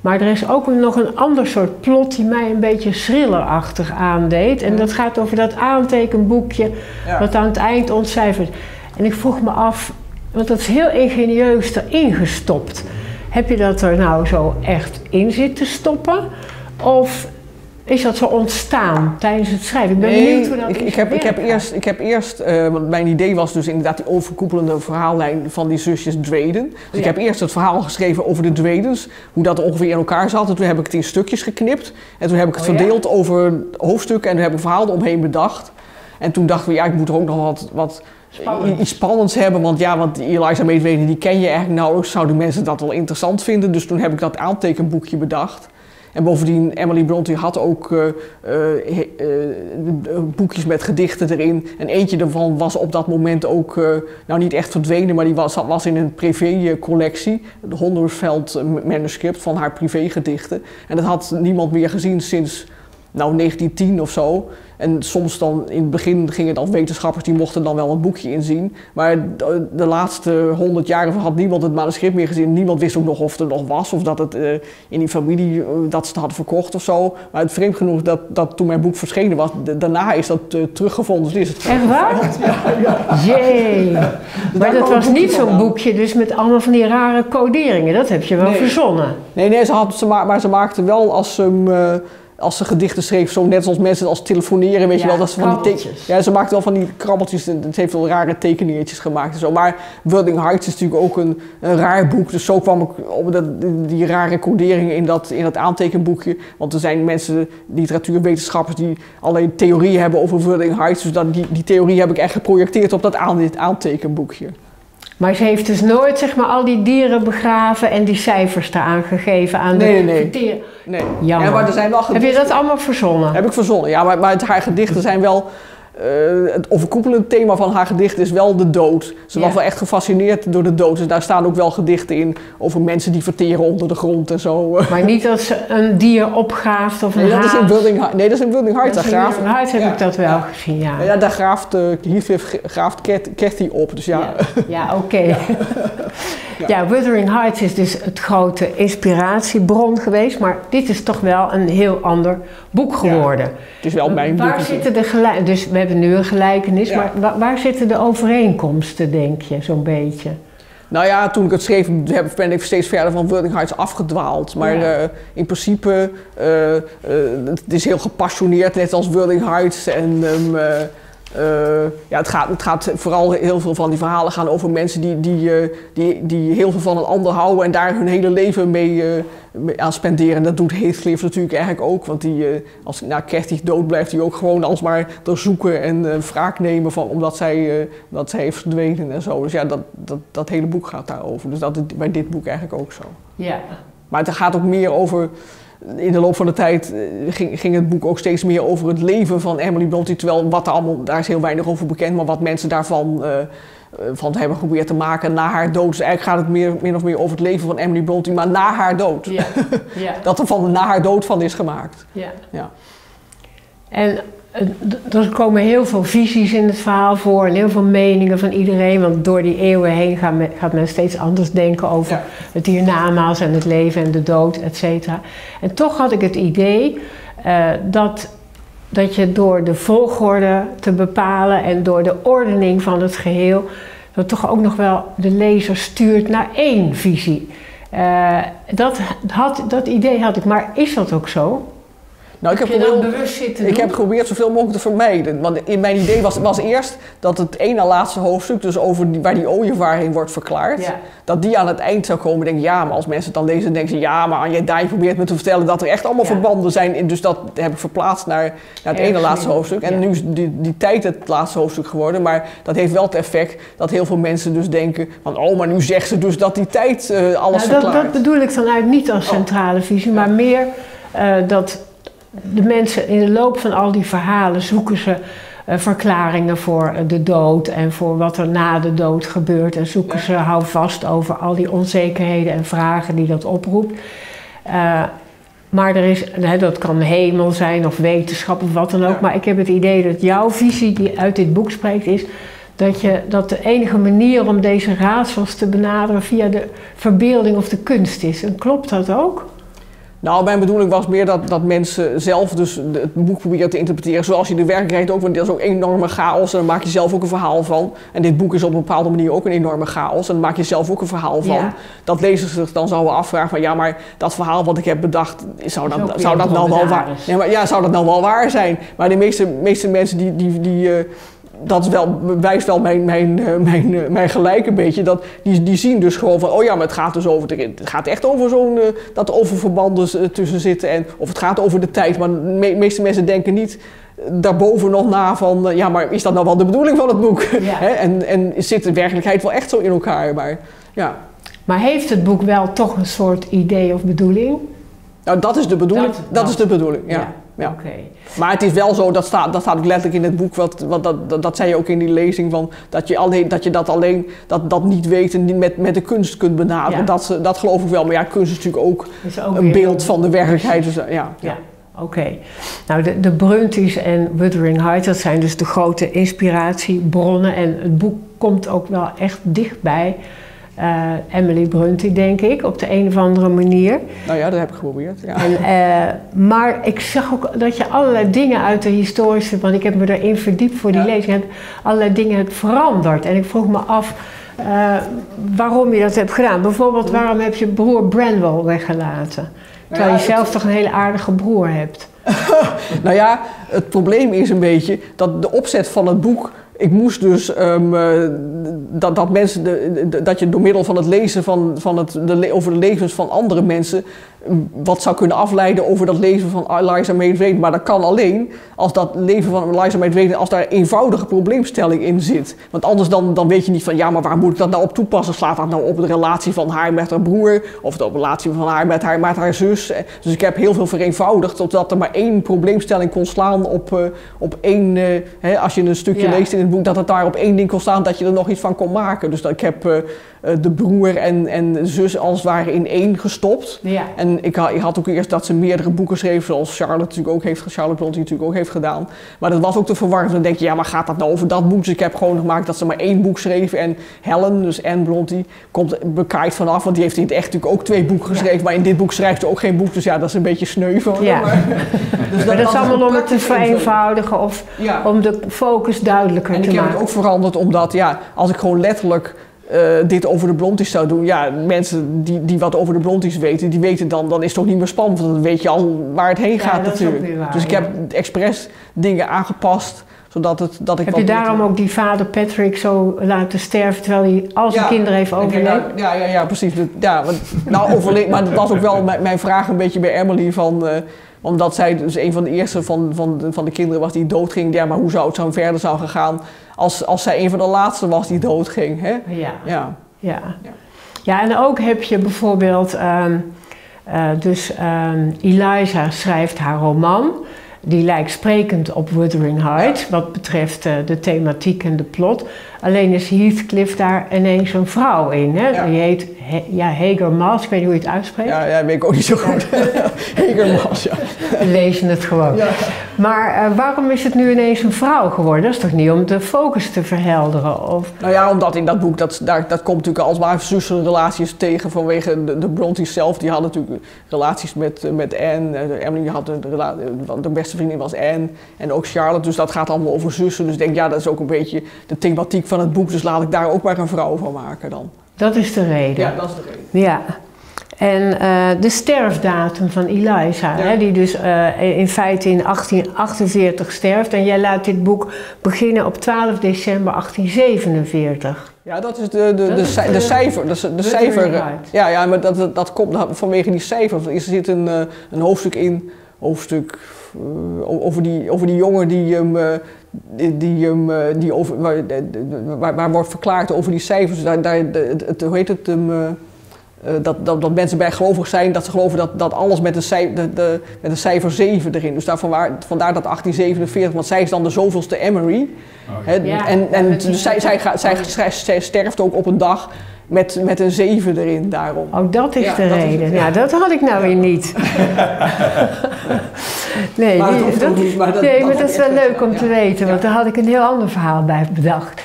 Maar er is ook nog een ander soort plot die mij een beetje thrillerachtig aandeed. En dat gaat over dat aantekenboekje, ja, wat aan het eind ontcijfert. En ik vroeg me af, want dat is heel ingenieus erin gestopt. Heb je dat er nou zo echt in zitten stoppen? Of is dat zo ontstaan tijdens het schrijven? Ik ben benieuwd hoe dat is. Ik heb eerst want mijn idee was dus inderdaad die overkoepelende verhaallijn van die zusjes Drayden. Dus ja, ik heb eerst het verhaal geschreven over de Draydens, hoe dat ongeveer in elkaar zat. En toen heb ik het in stukjes geknipt. En toen heb ik het verdeeld over hoofdstukken en toen heb ik verhaal omheen bedacht. En toen dachten we, ja, ik moet er ook nog wat iets spannends hebben. Want ja, want Eliza May Drayden, die ken je eigenlijk nauwelijks. Zouden mensen dat wel interessant vinden? Dus toen heb ik dat aantekenboekje bedacht. En bovendien, Emily Brontë had ook boekjes met gedichten erin. En eentje daarvan was op dat moment ook, nou niet echt verdwenen, maar die was in een privécollectie. Het Honderveld Manuscript van haar privégedichten. En dat had niemand meer gezien sinds, nou, 1910 of zo. En soms dan, in het begin gingen dan wetenschappers, die mochten dan wel een boekje inzien. Maar de laatste 100 jaar had niemand het manuscript meer gezien. Niemand wist ook nog of het er nog was of dat het in die familie, dat ze het hadden verkocht of zo. Maar het vreemd genoeg dat toen mijn boek verschenen was, daarna is dat teruggevonden. Dus is het echt waar? Ja. Jee. Dus maar dat was niet zo'n boekje dus met allemaal van die rare coderingen. Dat heb je wel verzonnen. Nee, maar ze maakte wel als ze als ze gedichten schreef, zo net zoals mensen als telefoneren, weet je wel. Dat ze van die ze maakt wel van die krabbeltjes en het heeft wel rare tekeningetjes gemaakt en zo. Maar Wuthering Heights is natuurlijk ook een raar boek. Dus zo kwam ik op die rare coderingen in dat aantekenboekje. Want er zijn mensen, literatuurwetenschappers, die allerlei theorieën hebben over Wuthering Heights. Dus die theorie heb ik echt geprojecteerd op dit aantekenboekje. Maar ze heeft dus nooit, zeg maar, al die dieren begraven en die cijfers eraan gegeven aan de dieren. Nee. Jammer. Ja, maar er zijn wel gedichten. Heb je dat allemaal verzonnen? Heb ik verzonnen, ja. Maar haar gedichten zijn wel... het overkoepelende thema van haar gedichten is wel de dood. Ze was wel echt gefascineerd door de dood. Dus daar staan ook wel gedichten in over mensen die verteren onder de grond en zo. Maar niet dat ze een dier opgraaft of een haas. Dat is in Wuthering Heights. In Wuthering Heights heb ik dat wel gezien, ja. Daar graaft Heathcliff Cathy op, dus ja. Ja, oké. Ja, Wuthering Heights is dus het grote inspiratiebron geweest, maar dit is toch wel een heel ander boek geworden. Ja, het is wel mijn boek. Waar zitten de gelijkenissen? Dus we hebben nu een gelijkenis, maar waar zitten de overeenkomsten, denk je, zo'n beetje? Nou ja, toen ik het schreef ben ik steeds verder van Wuthering Heights afgedwaald. Maar in principe, het is heel gepassioneerd, net als Wuthering Heights en... het gaat vooral heel veel van die verhalen gaan over mensen die heel veel van een ander houden en daar hun hele leven mee aan spenderen. Dat doet Heathcliff natuurlijk eigenlijk ook, want als Cathy dood blijft, die ook gewoon alsmaar er zoeken en wraak nemen van, omdat dat zij heeft verdwenen en zo. Dus ja, dat hele boek gaat daarover. Dus dat is bij dit boek eigenlijk ook zo. Ja. Maar het gaat ook meer over... In de loop van de tijd ging het boek ook steeds meer over het leven van Emily Brontë. Terwijl daar is heel weinig over bekend, maar wat mensen daarvan van hebben geprobeerd te maken na haar dood. Dus eigenlijk gaat het min of meer over het leven van Emily Brontë, maar na haar dood. Ja. Ja. Dat er van na haar dood van is gemaakt. Ja. Ja. En er komen heel veel visies in het verhaal voor en heel veel meningen van iedereen. Want door die eeuwen heen gaat men steeds anders denken over het hiernamaals en het leven en de dood, et cetera. En toch had ik het idee dat je door de volgorde te bepalen en door de ordening van het geheel, dat toch ook nog wel de lezer stuurt naar één visie. Dat idee had ik, maar is dat ook zo? Nou, ik heb geprobeerd zoveel mogelijk te vermijden. Want in mijn idee was eerst dat het één na laatste hoofdstuk, dus over waar die ooievaar in wordt verklaard, dat die aan het eind zou komen. Denk, ja, maar als mensen het dan lezen, denken ze, ja, maar Anjet Daanje probeert me te vertellen dat er echt allemaal verbanden zijn. Dus dat heb ik verplaatst naar het ene laatste hoofdstuk. En nu is die tijd het laatste hoofdstuk geworden. Maar dat heeft wel het effect dat heel veel mensen dus denken van, oh, maar nu zegt ze dus dat die tijd alles verklaart. Dat bedoel ik dan eigenlijk niet als centrale visie, maar meer dat... De mensen in de loop van al die verhalen zoeken ze verklaringen voor de dood en voor wat er na de dood gebeurt. En zoeken ze houvast over al die onzekerheden en vragen die dat oproept. Maar er is, dat kan hemel zijn of wetenschap of wat dan ook. Maar ik heb het idee dat jouw visie die uit dit boek spreekt is... Dat de enige manier om deze raadsels te benaderen via de verbeelding of de kunst is. En klopt dat ook? Nou, mijn bedoeling was meer dat mensen zelf dus het boek proberen te interpreteren zoals je de werkelijkheid ook, want dat is ook een enorme chaos en daar maak je zelf ook een verhaal van. En dit boek is op een bepaalde manier ook een enorme chaos en daar maak je zelf ook een verhaal van. Ja. Dat lezers zich dan zouden afvragen van, ja, maar dat verhaal wat ik heb bedacht, zou dat nou wel waar zijn? Maar de meeste mensen die dat wijst wel mijn gelijk een beetje. Dat, die zien dus gewoon van, oh ja, maar het gaat dus over, het gaat echt over zo'n, dat er oververbanden tussen zitten. En, of het gaat over de tijd, maar de meeste mensen denken niet daarboven nog na van, ja, maar is dat nou wel de bedoeling van het boek? Ja. En zit de werkelijkheid wel echt zo in elkaar? Maar, ja. Maar heeft het boek wel toch een soort idee of bedoeling? Nou, dat is de bedoeling, dat is de bedoeling, ja. Ja. Ja. Okay. Maar het is wel zo, dat staat ook letterlijk in het boek, dat zei je ook in die lezing, van, dat je dat niet weten met de kunst kunt benaderen. Ja. Dat geloof ik wel, maar ja, kunst is natuurlijk ook een beeld van de werkelijkheid. Dus, ja. Oké. Nou, de Brontës en Wuthering Heights, dat zijn dus de grote inspiratiebronnen. En het boek komt ook wel echt dichtbij Emily Brontë, denk ik, op de een of andere manier. Nou ja, dat heb ik geprobeerd. Ja. Maar ik zag ook dat je allerlei dingen uit de historische, want ik heb me daarin verdiept voor die lezing, allerlei dingen hebt veranderd. En ik vroeg me af waarom je dat hebt gedaan. Bijvoorbeeld, waarom heb je broer Branwell weggelaten? Terwijl je zelf toch een hele aardige broer hebt. Nou ja, het probleem is een beetje dat de opzet van het boek. Ik moest dus dat je door middel van het lezen over de levens van andere mensen wat zou kunnen afleiden over dat leven van Eliza May Drayden. Maar dat kan alleen als dat leven van Eliza May Drayden, als daar eenvoudige probleemstelling in zit. Want anders dan weet je niet van, ja, maar waar moet ik dat nou op toepassen? Slaat dat nou op de relatie van haar met haar broer? Of de relatie van haar met haar zus? Dus ik heb heel veel vereenvoudigd, totdat er maar één probleemstelling kon slaan op één. Als je een stukje leest in het boek, dat het daar op één ding kon staan, dat je er nog iets van kon maken. Dus dat ik heb de broer en zus als het ware in één gestopt. Ja. En ik had ook eerst dat ze meerdere boeken schreef, zoals Charlotte Brontë natuurlijk ook heeft gedaan. Maar dat was ook te verwarrend. Dan denk je, ja, maar gaat dat nou over dat boek? Dus ik heb gewoon gemaakt dat ze maar één boek schreef. En Helen, dus Anne Brontë, komt bekaaid vanaf, want die heeft in het echt natuurlijk ook twee boeken geschreven. Ja. Maar in dit boek schrijft ze ook geen boek, dus ja, dat is een beetje sneu van. Ja. Dus maar dat is allemaal om het te vereenvoudigen of om de focus duidelijker te maken. En ik heb het ook veranderd, omdat als ik gewoon letterlijk dit over de Brontës zou doen, ja, mensen die wat over de Brontës weten, die weten dan is het toch niet meer spannend, want dan weet je al waar het heen gaat natuurlijk. Waar, dus ik heb expres dingen aangepast, zodat dat ik. Heb je daarom ook die vader Patrick zo laten sterven, terwijl hij al zijn kinderen heeft overleefd? Ja, precies. Ja, nou, maar dat was ook wel mijn vraag een beetje bij Emily van. Omdat zij dus een van de eerste van de kinderen was die doodging. Ja, maar hoe zou het zo verder zou gegaan als zij een van de laatste was die doodging? Hè? Ja, en ook heb je bijvoorbeeld Eliza schrijft haar roman. Die lijkt sprekend op Wuthering Heights, wat betreft de thematiek en de plot. Alleen is Heathcliff daar ineens een vrouw in. Hè? Ja. Die heet Heger Maas, ik weet niet hoe je het uitspreekt. Ja, dat weet ik ook niet zo goed. Heger Maas, ja. We lezen het gewoon. Ja. Maar waarom is het nu ineens een vrouw geworden? Dat is toch niet om de focus te verhelderen? Of? Nou ja, omdat in dat boek, dat komt natuurlijk alsmaar zussenrelaties tegen vanwege de Brontës zelf. Die hadden natuurlijk relaties met Anne. Emily had de beste vriendin was Anne en ook Charlotte. Dus dat gaat allemaal over zussen. Dus ik denk, ja, dat is ook een beetje de thematiek van het boek. Dus laat ik daar ook maar een vrouw van maken dan. Dat is de reden. Ja, dat is de reden. Ja. En de sterfdatum van Eliza, hè, die dus in feite in 1848 sterft. En jij laat dit boek beginnen op 12 december 1847. Ja, dat is de cijfer. De cijfer. Ja, maar dat komt vanwege die cijfer. Er zit een hoofdstuk in. Hoofdstuk over die jongen waar wordt verklaard over die cijfers. Hoe heet het? Dat mensen bijgelovig zijn, dat ze geloven dat alles met de cijfer 7 erin. Dus vandaar dat 1847, want zij is dan de zoveelste Emery. Okay. Zij sterft ook op een dag met een 7 erin daarom. Oh, dat is de reden. Is, ja, dat had ik nou weer niet. Nee, maar dat is wel leuk om te weten, want daar had ik een heel ander verhaal bij bedacht.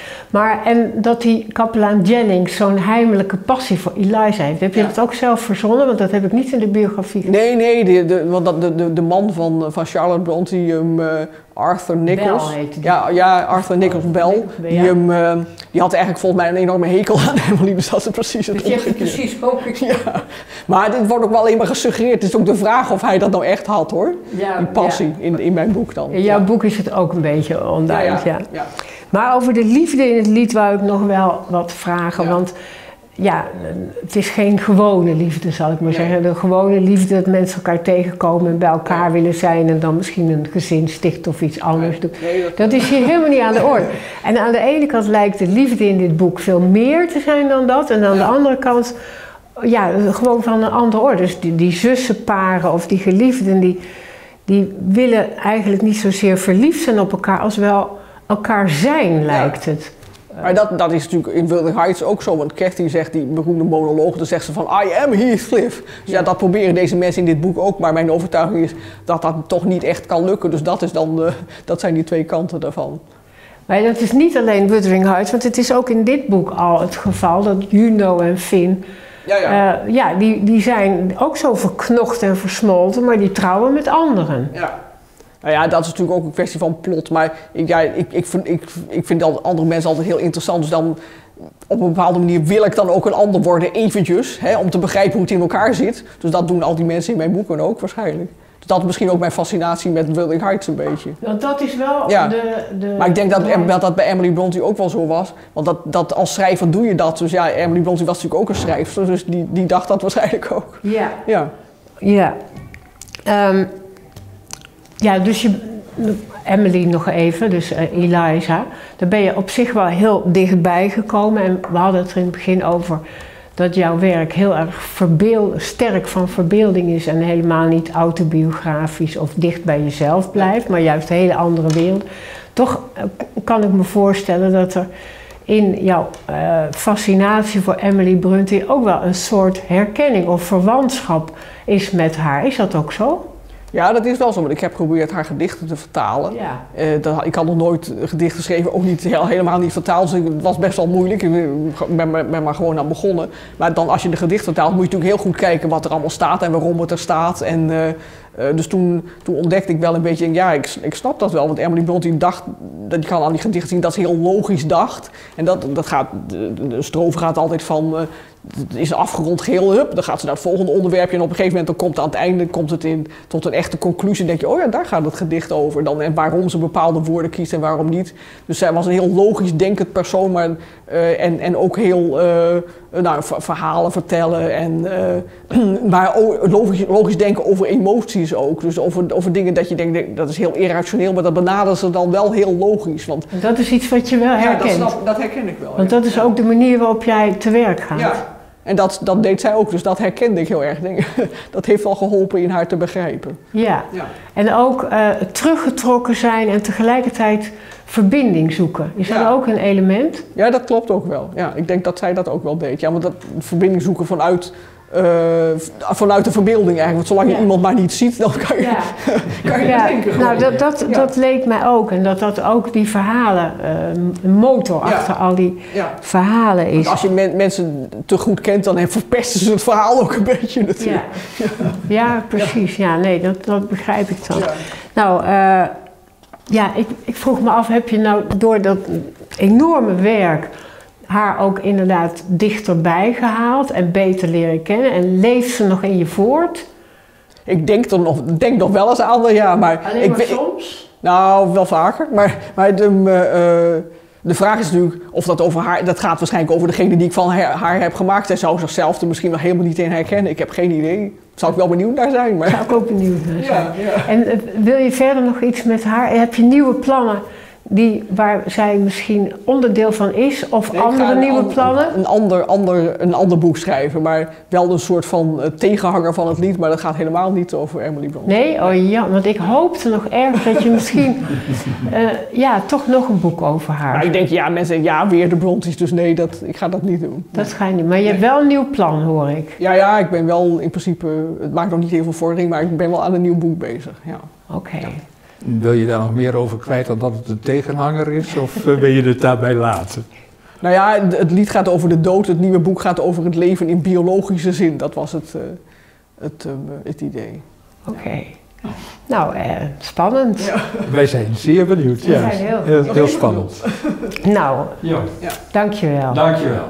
En dat die kapelaan Jennings zo'n heimelijke passie voor Eliza heeft. Heb je dat ook zelf verzonnen? Want dat heb ik niet in de biografie gezien. Nee, want de man van Charlotte Brontë, Arthur Nicholls. Bell heet die. Ja, Arthur Nicholls Bell. Die had eigenlijk volgens mij een enorme hekel aan Emily. Dus dat is precies het omgekeerde. Precies, hoop ik. Ja. Maar dit wordt ook wel alleen maar gesuggereerd. Het is ook de vraag of hij dat nou echt had, hoor. Ja, die passie in mijn boek dan. In jouw boek is het ook een beetje onduidelijk, ja. Maar over de liefde in het lied wou ik nog wel wat vragen. Ja. Want ja, het is geen gewone liefde, zal ik maar zeggen. De gewone liefde dat mensen elkaar tegenkomen en bij elkaar willen zijn en dan misschien een gezin sticht of iets anders doet. Nee, dat is hier helemaal niet aan de orde. En aan de ene kant lijkt de liefde in dit boek veel meer te zijn dan dat. En aan de andere kant, ja, gewoon van een andere orde. Dus die zussenparen of die geliefden, die willen eigenlijk niet zozeer verliefd zijn op elkaar als wel elkaar zijn, lijkt het. Maar dat is natuurlijk in Wuthering Heights ook zo, want Cathy zegt die beroemde monoloog, dan zegt ze van I am Heathcliff. Dus ja, dat proberen deze mensen in dit boek ook, maar mijn overtuiging is dat dat toch niet echt kan lukken. Dus dat, is dan de, dat zijn die twee kanten daarvan. Maar dat is niet alleen Wuthering Heights, want het is ook in dit boek al het geval dat Juno en Finn, die zijn ook zo verknocht en versmolten, maar die trouwen met anderen. Ja. Nou ja, dat is natuurlijk ook een kwestie van plot, maar ik vind dat andere mensen altijd heel interessant, dus dan op een bepaalde manier wil ik dan ook een ander worden eventjes, hè, om te begrijpen hoe het in elkaar zit. Dus dat doen al die mensen in mijn boeken ook waarschijnlijk. Dus dat is misschien ook mijn fascinatie met Wuthering Heights een beetje. Want dat is wel maar ik denk dat bij Emily Brontë ook wel zo was, want dat als schrijver doe je dat. Dus ja, Emily Brontë was natuurlijk ook een schrijfster, dus die dacht dat waarschijnlijk ook. Ja. Ja. Ja. Ja, dus Emily nog even, dus Eliza, daar ben je op zich wel heel dichtbij gekomen. En we hadden het er in het begin over dat jouw werk heel erg sterk van verbeelding is en helemaal niet autobiografisch of dicht bij jezelf blijft, maar juist een hele andere wereld. Toch kan ik me voorstellen dat er in jouw fascinatie voor Emily Brontë ook wel een soort herkenning of verwantschap is met haar. Is dat ook zo? Ja, dat is wel zo, want ik heb geprobeerd haar gedichten te vertalen. Ja. Ik had nog nooit gedichten geschreven, ook niet, helemaal niet vertaald. Dus het was best wel moeilijk, ik ben maar gewoon aan begonnen. Maar dan als je de gedichten vertaalt, moet je natuurlijk heel goed kijken wat er allemaal staat en waarom het er staat. En, dus toen ontdekte ik wel een beetje, ja, ik snap dat wel. Want Emily Brontë dacht, dat je kan aan die gedichten zien dat ze heel logisch dacht. En de strofe gaat altijd van, het is een afgerond geheel, hup, dan gaat ze naar het volgende onderwerpje. En op een gegeven moment dan komt aan het einde tot een echte conclusie. Dan denk je, oh ja, daar gaat het gedicht over. Dan, en waarom ze bepaalde woorden kiest en waarom niet. Dus zij was een heel logisch denkend persoon, maar, en ook heel verhalen vertellen. En, maar logisch denken over emoties. Ook. Dus over dingen dat je denkt, dat is heel irrationeel, maar dat benaderen ze dan wel heel logisch. Want dat is iets wat je wel herkent. Ja, dat herken ik wel. Want dat is ook de manier waarop jij te werk gaat. Ja, en dat deed zij ook, dus dat herkende ik heel erg. Dat heeft wel geholpen in haar te begrijpen. Ja, ja. En ook teruggetrokken zijn en tegelijkertijd verbinding zoeken. Is dat ook een element? Ja, dat klopt ook wel. Ja, ik denk dat zij dat ook wel deed. Ja, want dat verbinding zoeken vanuit de verbeelding eigenlijk, want zolang je iemand maar niet ziet, dan kan je, kan je denken. Nou, dat leek mij ook, en dat ook die verhalen, een motor achter al die verhalen is. Want als je mensen te goed kent, dan verpesten ze het verhaal ook een beetje natuurlijk. Ja, ja precies. Ja, nee, dat begrijp ik dan. Ja. Nou, ik vroeg me af, heb je nou door dat enorme werk haar ook inderdaad dichterbij gehaald en beter leren kennen? En leeft ze nog in je voort? Ik denk nog wel eens aan, ja, maar... Alleen maar soms? Nou, wel vaker, maar de vraag is natuurlijk of dat over haar... Dat gaat waarschijnlijk over degene die ik van haar heb gemaakt. Zij zou zichzelf er misschien nog helemaal niet in herkennen. Ik heb geen idee. Zou ik wel benieuwd naar zijn, maar... Zou ik ook benieuwd naar zijn. Ja, ja. En wil je verder nog iets met haar? Heb je nieuwe plannen? Waar zij misschien onderdeel van is, of andere nieuwe plannen? Een ander boek schrijven, maar wel een soort van tegenhanger van het lied, maar dat gaat helemaal niet over Emily Brontë. Nee, oh ja, want ik hoopte nog erg dat je misschien toch nog een boek over haar. Maar ik denk, ja, mensen zeggen, ja, weer de Brontës, dus nee, ik ga dat niet doen. Dat ga je niet, maar je hebt wel een nieuw plan, hoor ik. Ja, ik ben wel in principe, het maakt nog niet heel veel vordering, maar ik ben wel aan een nieuw boek bezig, ja. Oké. Ja. Wil je daar nog meer over kwijt dan dat het een tegenhanger is, of wil je het daarbij laten? Nou ja, het lied gaat over de dood, het nieuwe boek gaat over het leven in biologische zin. Dat was het idee. Oké. Ja. Nou, spannend. Ja. Wij zijn zeer benieuwd. Wij zijn heel spannend. Nou, dankjewel. Dankjewel.